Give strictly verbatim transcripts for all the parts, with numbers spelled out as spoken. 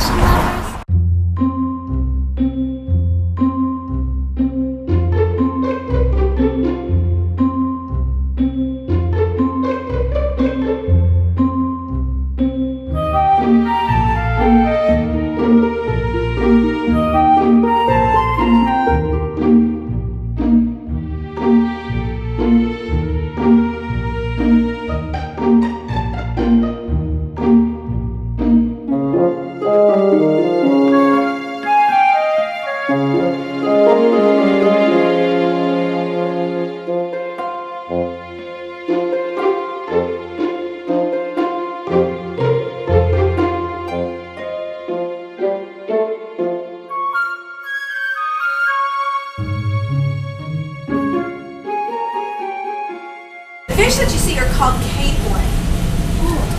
vacation lovers. Fish that you see are called capelin,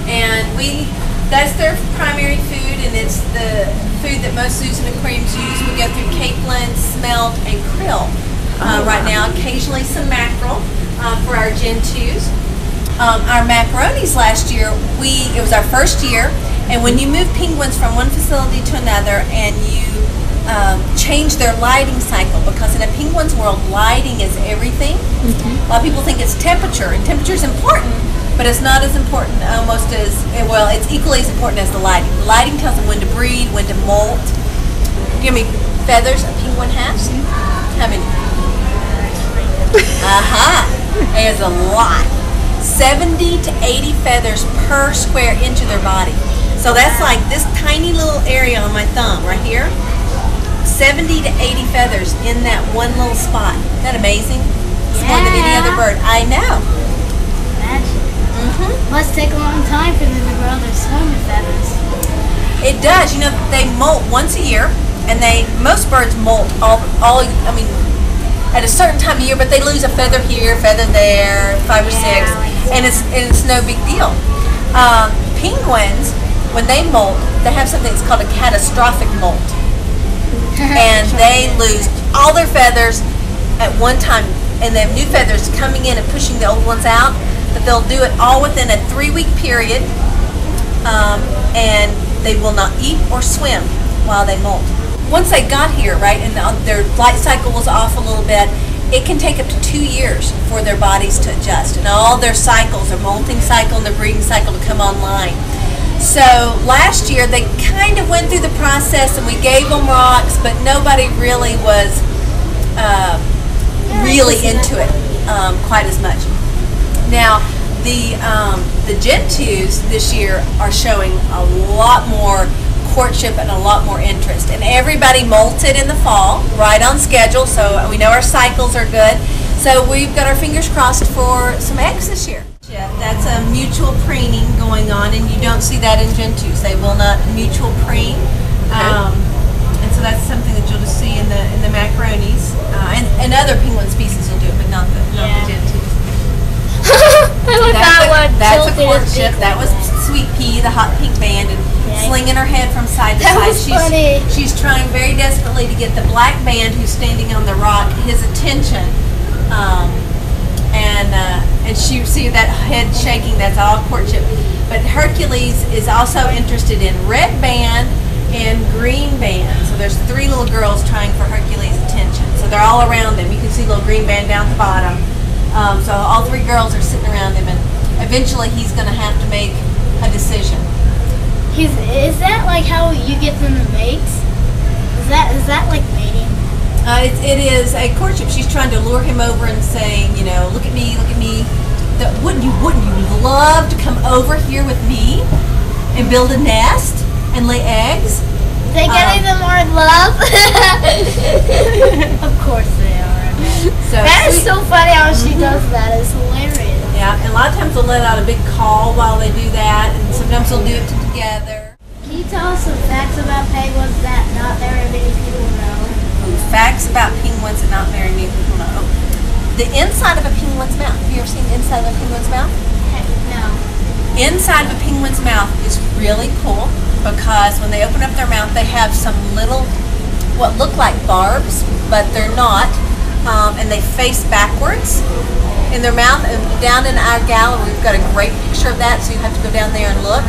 and we that's their primary food, and it's the food that most zoos and aquariums use. We go through capelin, smelt, and krill uh, right now, occasionally some mackerel uh, for our Gentoos. Um, our macaronis last year, we it was our first year, and when you move penguins from one facility to another and you Um, change their lighting cycle, because in a penguin's world, lighting is everything. Mm-hmm. A lot of people think it's temperature, and temperature is important, but it's not as important, almost as well. It's equally as important as the lighting. The lighting tells them when to breed, when to molt. Give me feathers a penguin has. How many? Aha! Uh-huh. There's a lot. seventy to eighty feathers per square inch of their body. So that's like this tiny little area on my thumb right here. seventy to eighty feathers in that one little spot. Isn't that amazing? It's yeah. more than any other bird. I know. Imagine. Mm-hmm. Must take a long time for them to grow their so many feathers. It does. You know, they molt once a year, and they most birds molt all, all I mean, at a certain time of year, but they lose a feather here, feather there, five yeah, or six, like and it's and it's no big deal. Um, penguins, when they molt, they have something that's called a catastrophic molt. And they lose all their feathers at one time, and they have new feathers coming in and pushing the old ones out, but they'll do it all within a three-week period, um, and they will not eat or swim while they molt. Once they got here, right, and the, their light cycle was off a little bit, it can take up to two years for their bodies to adjust, and all their cycles, their molting cycle and their breeding cycle, to come online. So last year they kind of went through the process, and we gave them rocks, but nobody really was uh, really into it um, quite as much. Now the um, the Gentoos this year are showing a lot more courtship and a lot more interest. And everybody molted in the fall, right on schedule, so we know our cycles are good. So we've got our fingers crossed for some eggs this year. Yeah, that's a mutual preening going on, and you don't see that in Gentoos. They will not mutual preen, um, and so that's something that you'll just see in the in the macaronis, uh, and, and other penguin species will do it, but not the not yeah. the Gentoos. I like that one. That's a courtship. That was Sweet Pea, the hot pink band, and yeah. slinging her head from side to that side. Was she's funny. she's trying very desperately to get the black band, who's standing on the rock, his attention. Um, And, uh, and she see that head shaking, that's all courtship. But Hercules is also interested in red band and green band. So there's three little girls trying for Hercules' attention. So they're all around them. You can see little green band down at the bottom. Um, so all three girls are sitting around him, and eventually he's going to have to make a decision. He's, is that like how you get them to mate? Is that, is that like mating? Uh, it, it is a courtship. She's trying to lure him over and saying, you know, look at me, look at me. That, wouldn't you, wouldn't you love to come over here with me and build a nest and lay eggs? They get um, even more love. Of course they are. So that is so funny how she mm-hmm. does that. It's hilarious. Yeah, and a lot of times they'll let out a big call while they do that, and sometimes they'll do it together. Can you tell us some facts about penguins that not very many people know? Facts about penguins and not very many people know. The inside of a penguin's mouth. Have you ever seen the inside of a penguin's mouth? No. Inside of a penguin's mouth is really cool, because when they open up their mouth, they have some little, what look like barbs, but they're not, um, and they face backwards in their mouth. And down in our gallery, we've got a great picture of that, so you have to go down there and look.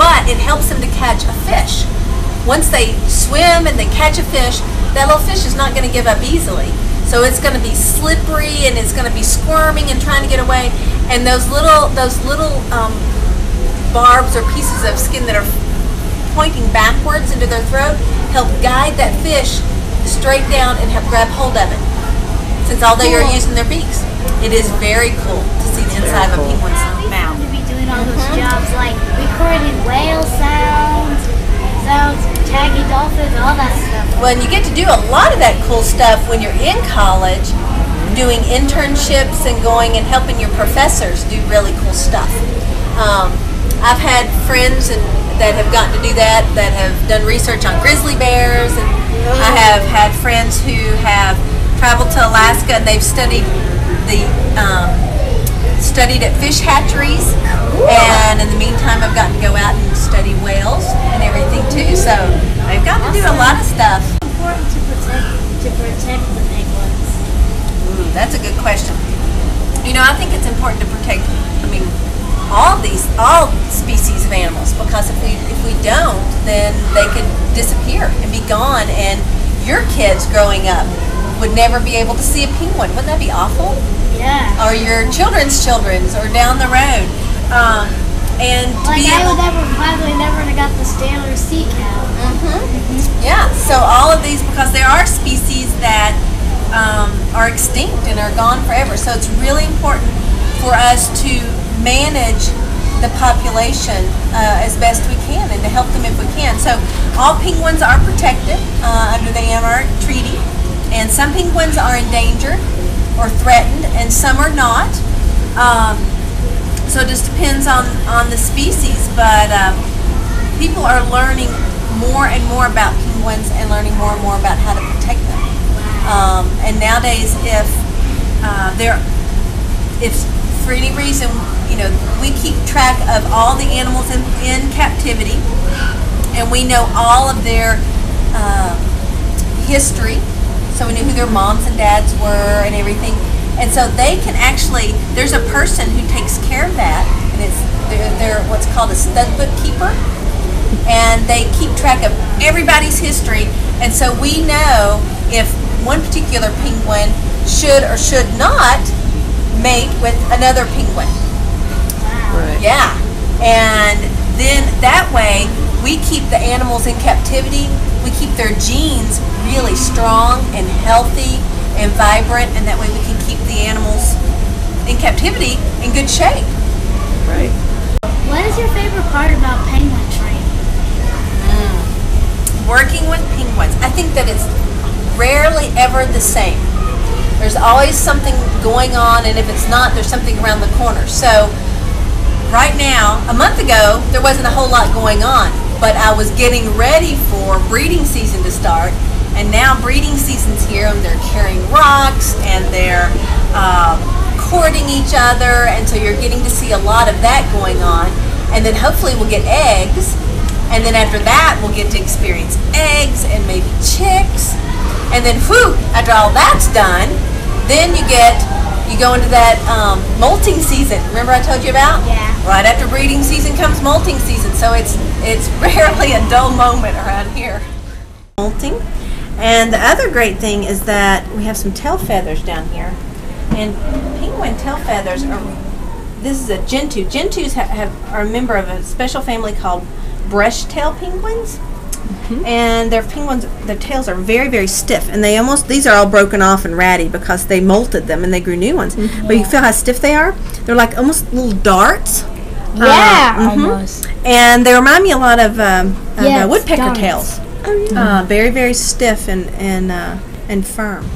But it helps them to catch a fish. once they swim and they catch a fish, that little fish is not going to give up easily. So it's going to be slippery and it's going to be squirming and trying to get away. And those little, those little um, barbs or pieces of skin that are pointing backwards into their throat help guide that fish straight down and help grab hold of it. Since all they are using their beaks, it is very cool to see the inside of a penguin's mouth. We used to be doing all those jobs like recording whale sounds, sounds, tagging dolphins, all that stuff. Well, and you get to do a lot of that cool stuff when you're in college, doing internships and going and helping your professors do really cool stuff. Um, I've had friends and that have gotten to do that, that have done research on grizzly bears, and I have had friends who have traveled to Alaska and they've studied the um, studied at fish hatcheries, and in the meantime I've gotten to go out and study whales and everything too. So they've gotten to do a lot of stuff. It's important to protect to protect the penguins. Ooh, that's a good question. You know, I think it's important to protect. I mean, all these all species of animals, because if we if we don't, then they could disappear and be gone, and your kids growing up would never be able to see a penguin. Wouldn't that be awful? Yeah. Or your children's children's, or down the road. Um, and to like be I would never, probably never have got the Steller's sea cow. Mm-hmm. Yeah. So all of these, because there are species that um, are extinct and are gone forever. So it's really important for us to manage the population uh, as best we can, and to help them if we can. So all penguins are protected uh, under the Antarctic Treaty. And some penguins are endangered or threatened, and some are not. Um, so it just depends on, on the species, but um, people are learning more and more about penguins and learning more and more about how to protect them. Um, and nowadays, if uh, there, if for any reason, you know, we keep track of all the animals in, in captivity, and we know all of their uh, history. So we knew who their moms and dads were and everything. And so they can actually, there's a person who takes care of that, and it's they're, they're what's called a stud book keeper. And they keep track of everybody's history. And so we know if one particular penguin should or should not mate with another penguin. Wow. Right. Yeah. And then that way, we keep the animals in captivity, we keep their genes really strong and healthy and vibrant, and that way we can keep the animals in captivity in good shape. Right. What is your favorite part about penguin training? Mm. Working with penguins. I think that it's rarely ever the same. There's always something going on, and if it's not, there's something around the corner. So right now, a month ago, there wasn't a whole lot going on. But I was getting ready for breeding season to start, and now breeding season's here, and they're carrying rocks and they're uh, courting each other, and so you're getting to see a lot of that going on. And then hopefully we'll get eggs, and then after that we'll get to experience eggs and maybe chicks, and then whew, after all that's done, then you get you go into that um, molting season. Remember I told you about? Yeah. Right after breeding season comes molting season, so it's it's rarely a dull moment around here. Molting. And the other great thing is that we have some tail feathers down here. And penguin tail feathers are, this is a Gentoo. Gentoos ha have, are a member of a special family called brush tail penguins. Mm-hmm. And their penguins, their tails are very, very stiff, and they almost, these are all broken off and ratty because they molted them and they grew new ones. Mm-hmm. But you feel how stiff they are? They're like almost little darts. Yeah, uh, mm-hmm. almost. And they remind me a lot of um, yeah, uh, woodpecker darts. Tails. Oh, yeah. Mm-hmm. uh, very, very stiff and and uh, and firm.